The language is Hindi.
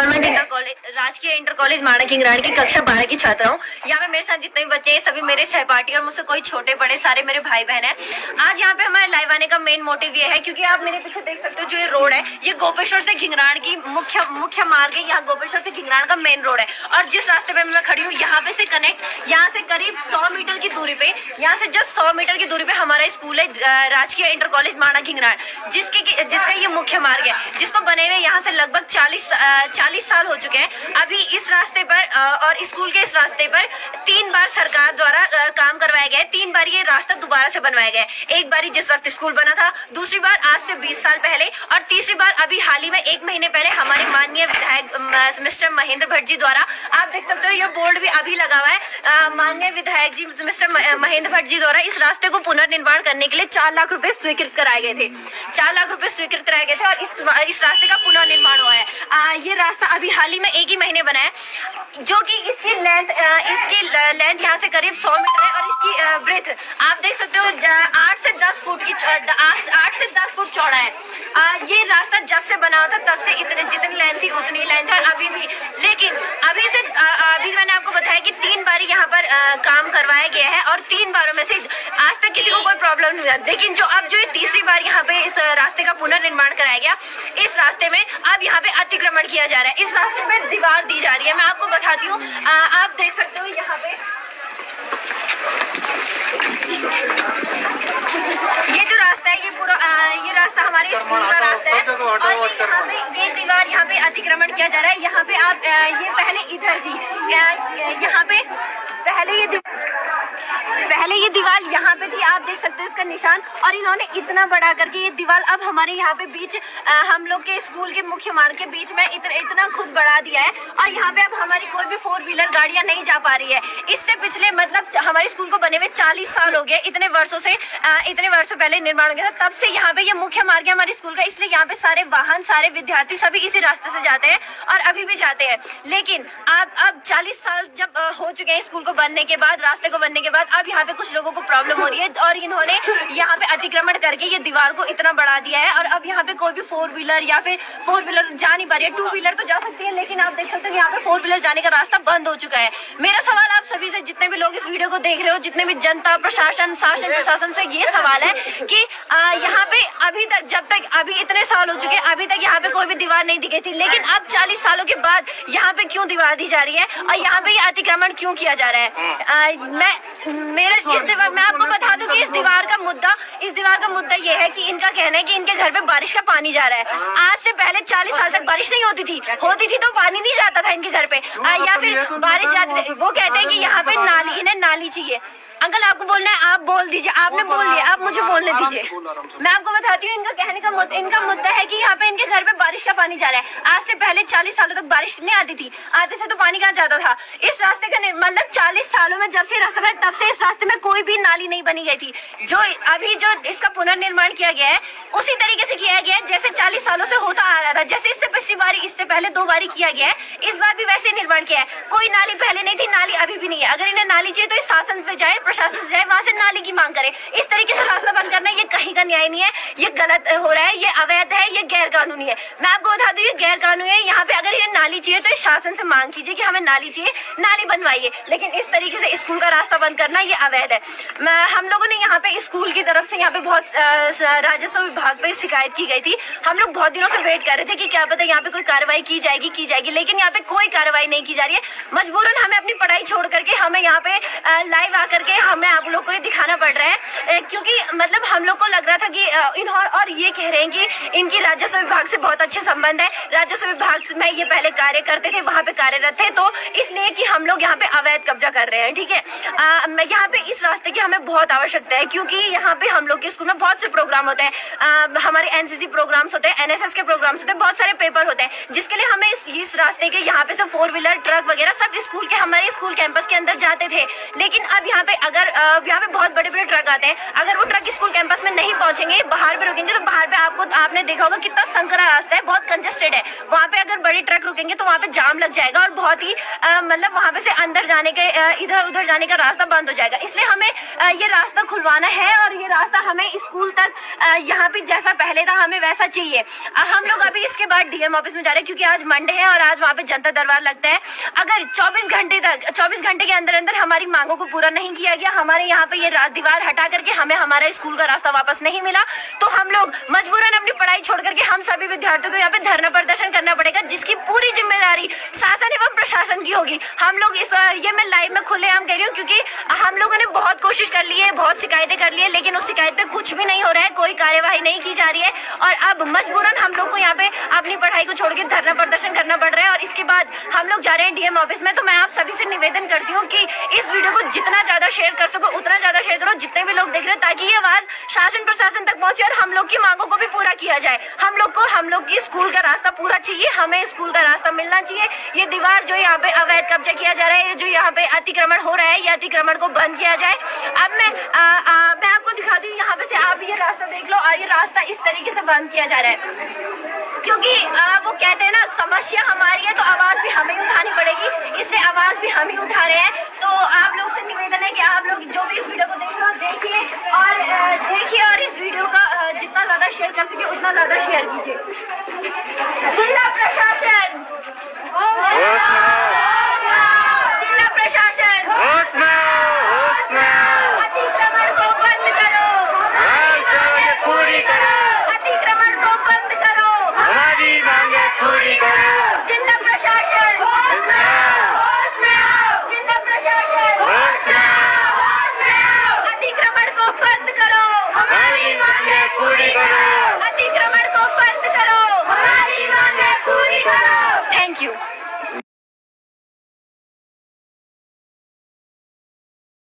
राजकीय इंटर कॉलेज माणा घिंगाड़ की कक्षा 12 की छात्रा हूँ। यहाँ पे मेरे साथ जितने भी बच्चे हैं सभी मेरे सहपाठी और मुझसे कोई छोटे बड़े सारे मेरे भाई बहन हैं। आज यहाँ पे हमारे लाइव आने का मेन मोटिव ये है क्योंकि आप मेरे पीछे देख सकते हो जो ये रोड है ये गोपेश्वर से घिंगाड़ की मुख्य मार्ग है। यहाँ गोपेश्वर से घिंगाड़ का मेन रोड है और जिस रास्ते पे मैं खड़ी हूँ यहाँ पे से कनेक्ट यहाँ से करीब 100 मीटर की दूरी पे, यहाँ से जस्ट 100 मीटर की दूरी पे हमारा स्कूल है राजकीय इंटर कॉलेज माणा घिंगाड़, जिसका ये मुख्य मार्ग है, जिसको बने हुए यहाँ से लगभग 40 साल हो चुके हैं। अभी इस रास्ते पर और स्कूल के इस रास्ते पर 3 बार सरकार द्वारा काम करवाया गया है। 3 बार ये रास्ता दोबारा से बनवाया गया है। एक बारी जिस वक्त स्कूल बना था, दूसरी बार आज से 20 साल पहले और तीसरी बार अभी हाल ही में 1 महीने पहले हमारे माननीय विधायक मिस्टर महेंद्र भट्ट जी द्वारा, आप देख सकते हो ये बोर्ड भी अभी लगा हुआ है, माननीय विधायक जी मिस्टर महेंद्र भट्ट जी द्वारा इस रास्ते को पुनर्निर्माण करने के लिए 4 लाख रुपए स्वीकृत कराए गए थे। 4 लाख रुपए स्वीकृत कराए गए थे और इस रास्ते का पुनर्निर्माण हुआ है। ये रास्ता अभी हाल ही में 1 ही महीने बना है, जो कि इसकी लेंथ यहाँ से करीब 100 मीटर है और इसकी ब्रेथ आप देख सकते हो 8 से 10 फुट की 8 से 10 फुट चौड़ा है। ये रास्ता जब से बना हुआ था तब से जितनी लेंथ थी उतनी लेंथ है और अभी भी, लेकिन अभी मैंने आपको बताया कि 3 बार यहाँ पर काम करवाया गया है और 3 बारों में से आज तक किसी को कोई प्रॉब्लम नहीं हुआ। लेकिन अब जो ये 3री बार यहाँ पे इस रास्ते का पुनर्निर्माण कराया गया, इस रास्ते में अब यहाँ पे अतिक्रमण किया जा रहा है, इस रास्ते में दीवार दी जा रही है। मैं आपको बताती हूँ, आप देख सकते हो यहाँ पे ये जो रास्ता है ये रास्ता हमारे स्कूल का रास्ता है और यहाँ पे ये दीवार यहाँ पे अतिक्रमण किया जा रहा है। यहाँ पे आप ये पहले इधर थी, यहाँ पे पहले ये दीवार यहाँ पे थी, आप देख सकते हो इसका निशान, और इन्होंने इतना बड़ा करके ये दीवार अब हमारे यहाँ पे बीच हम लोग के स्कूल के मुख्य मार्ग के बीच में इतना खुद बढ़ा दिया है और यहाँ पे अब हमारी कोई भी 4 व्हीलर गाड़ियाँ नहीं जा पा रही है। इससे पिछले मतलब हमारे स्कूल को बने हुए 40 साल हो गए, इतने वर्षों पहले निर्माण हो गया था, तब से यहाँ पे ये मुख्य मार्ग है हमारे स्कूल का, इसलिए यहाँ पे सारे वाहन सारे विद्यार्थी सभी इसी रास्ते से जाते हैं और अभी भी जाते हैं। लेकिन अब 40 साल जब हो चुके हैं स्कूल को बनने के बाद, रास्ते को बनने के बाद, अब यहाँ पे कुछ लोगों को प्रॉब्लम हो रही है और इन्होंने यहाँ पे अतिक्रमण करके ये दीवार को इतना बढ़ा दिया है और अब यहाँ पे कोई भी 4 व्हीलर या फिर 4 व्हीलर जा नहीं पा रही है। 2 व्हीलर तो जा सकती है लेकिन आप देख सकते हैं यहाँ पे 4 व्हीलर जाने का रास्ता बंद हो चुका है। मेरा सवाल आप सभी से, जितने भी लोग इस वीडियो को देख रहे हो, जितने भी जनता प्रशासन से ये सवाल है कि यहाँ पे अभी इतने साल हो चुके, अभी तक यहाँ पे कोई भी दीवार नहीं दिखी थी, लेकिन अब 40 सालों के बाद यहाँ पे क्यों दीवार दी जा रही है और यहाँ पे अतिक्रमण क्यों किया जा रहा है? मैं आपको बता दूं कि इस दीवार का मुद्दा ये है कि इनका कहना है कि इनके घर पे बारिश का पानी जा रहा है। आज से पहले 40 साल तक बारिश नहीं होती थी तो पानी नहीं जाता था इनके घर पे, या फिर बारिश जाती थी। वो कहते हैं कि यहाँ पे इन्हें नाली चाहिए। अंकल आपको बोलना है, आप बोल दीजिए, आपने बोल लिया, आप मुझे बोलने दीजिए। मैं आपको बताती हूँ, इनका कहने का इनका मुद्दा है कि यहाँ पे इनके घर पे बारिश का पानी जा रहा है। आज से पहले 40 सालों तक बारिश नहीं आती थी, आते से तो पानी कहाँ जाता था? इस रास्ते का मतलब 40 सालों में जब से रास्ता बना तब से इस रास्ते में कोई भी नाली नहीं बनी गई थी। अभी जो इसका पुनर्निर्माण किया गया है उसी तरीके से किया गया है जैसे 40 सालों से होता आ रहा था, जैसे इससे पिछली बार, इससे पहले 2 बारी किया गया है, इस बार भी वैसे निर्माण किया है। कोई नाली पहले नहीं थी, नाली अभी भी नहीं है। अगर इन्हें नाली चाहिए तो शासन में जाए, प्रशासन से जाए, वहां से नाली की मांग करे। इस तरीके से रास्ता बंद करना ये कहीं का न्याय नहीं है, ये गलत हो रहा है, ये अवैध है, ये गैर कानूनी है। मैं आपको बता दूं ये गैर कानूनी है। यहाँ पे अगर ये नाली चाहिए तो शासन से मांग कीजिए कि हमें नाली चाहिए, नाली बनवाइए, लेकिन इस तरीके से स्कूल का रास्ता बंद करना ये अवैध है। हम लोगों ने यहाँ पे स्कूल की तरफ से यहाँ पे बहुत राजस्व विभाग पे शिकायत की गई थी। हम लोग बहुत दिनों से वेट कर रहे थे कि क्या पता यहाँ पे कोई कार्रवाई की जाएगी, लेकिन यहाँ पे कोई कार्रवाई नहीं की जा रही है। मजबूरन हमें अपनी पढ़ाई छोड़ करके हमें यहाँ पे लाइव आकर के हमें आप लोग को ये दिखाना पड़ रहा है, क्योंकि मतलब हम लोग को लग रहा था कि और ये कह रहे हैं कि इनकी राजस्व विभाग से बहुत अच्छे संबंध है, राजस्व विभाग में ये पहले कार्य करते थे, वहाँ पे कार्यरत थे, तो इसलिए कि हम लोग यहाँ पे अवैध कब्जा कर रहे हैं। ठीक है, यहाँ पे इस रास्ते की हमें बहुत आवश्यकता है क्योंकि यहाँ पे हम लोग के स्कूल में बहुत से प्रोग्राम होते हैं, हमारे एनसीसी प्रोग्राम्स होते हैं, एनएसएस के प्रोग्राम्स होते हैं, बहुत सारे पेपर होते हैं, जिसके लिए हमें इस रास्ते के यहाँ पे सब 4 व्हीलर ट्रक वगैरह सब स्कूल के हमारे स्कूल कैंपस के अंदर जाते थे। लेकिन अब यहाँ पे अगर यहाँ पे बहुत बड़े बड़े ट्रक आते हैं, अगर वो ट्रक स्कूल कैंपस में नहीं पहुंचेंगे, बाहर पे रुकेंगे, तो बाहर पे आपने देखा होगा कितना संकरा रास्ता है, बहुत कंजेस्टेड है, वहाँ पे अगर बड़े ट्रक रुकेंगे करेंगे तो वहाँ पे जाम लग जाएगा और बहुत ही मतलब वहाँ पे से अंदर जाने के इधर उधर जाने का रास्ता बंद हो जाएगा। इसलिए हमें ये रास्ता खुलवाना है और ये रास्ता हमें स्कूल तक यहाँ पे जैसा पहले था हमें वैसा चाहिए। हम लोग अभी इसके बाद डीएम ऑफिस में जा रहे हैं क्योंकि आज मंडे है और आज वहाँ पे जनता दरबार लगता है। अगर 24 घंटे के अंदर अंदर हमारी मांगों को पूरा नहीं किया गया, हमारे यहाँ पे ये दीवार हटा करके हमें हमारा स्कूल का रास्ता वापस नहीं मिला तो हम लोग मजबूरन अपनी पढ़ाई छोड़ करके हम सभी विद्यार्थियों को यहाँ पे धरना प्रदर्शन करना पड़ेगा, जिसकी पूरी जिम्मेदारी शासन एवं प्रशासन की होगी। हम लोग इस ये मैं लाइव में खुलेआम कह रही हूँ क्योंकि हम लोगों ने बहुत कोशिश कर ली है, बहुत शिकायतें कर ली है, लेकिन उस शिकायत पे कुछ भी नहीं हो रहा है, कोई कार्यवाही नहीं की जा रही है और अब मजबूरन हम लोग को यहाँ पे अपनी पढ़ाई को छोड़ के धरना प्रदर्शन करना पड़ रहा है। और इसके बाद हम लोग जा रहे हैं डीएम ऑफिस में। तो मैं आप सभी से निवेदन करती हूँ कि इस वीडियो को जितना ज्यादा शेयर कर सको उतना ज्यादा शेयर करो, जितने भी लोग देख रहे हो, ताकि ये आवाज शासन प्रशासन तक पहुंचे और हम लोग की मांगों को भी पूरा किया जाए। हम लोग की स्कूल का रास्ता पूरा चाहिए, हमें स्कूल का रास्ता मिलना चाहिए। ये दीवार जो यहाँ पे अवैध कब्जा किया जा रहा है, जो यहाँ पे अतिक्रमण हो रहा है, ये अतिक्रमण को बंद किया जाए। अब मैं आपको दिखाती हूँ यहाँ पे से, आप ये रास्ता देख लो और ये रास्ता इस तरीके से बंद किया जा रहा है क्योंकि वो कहते हैं ना, समस्या हमारी है तो आवाज भी हमें उठानी पड़ेगी, इसलिए आवाज भी हम ही उठा रहे हैं। तो आप लोग से निवेदन है कि आप लोग जो भी इस वीडियो को देख रहे हो देखिए और इस वीडियो का जितना ज्यादा शेयर कर सके उतना ज्यादा शेयर कीजिए। जिला प्रशासन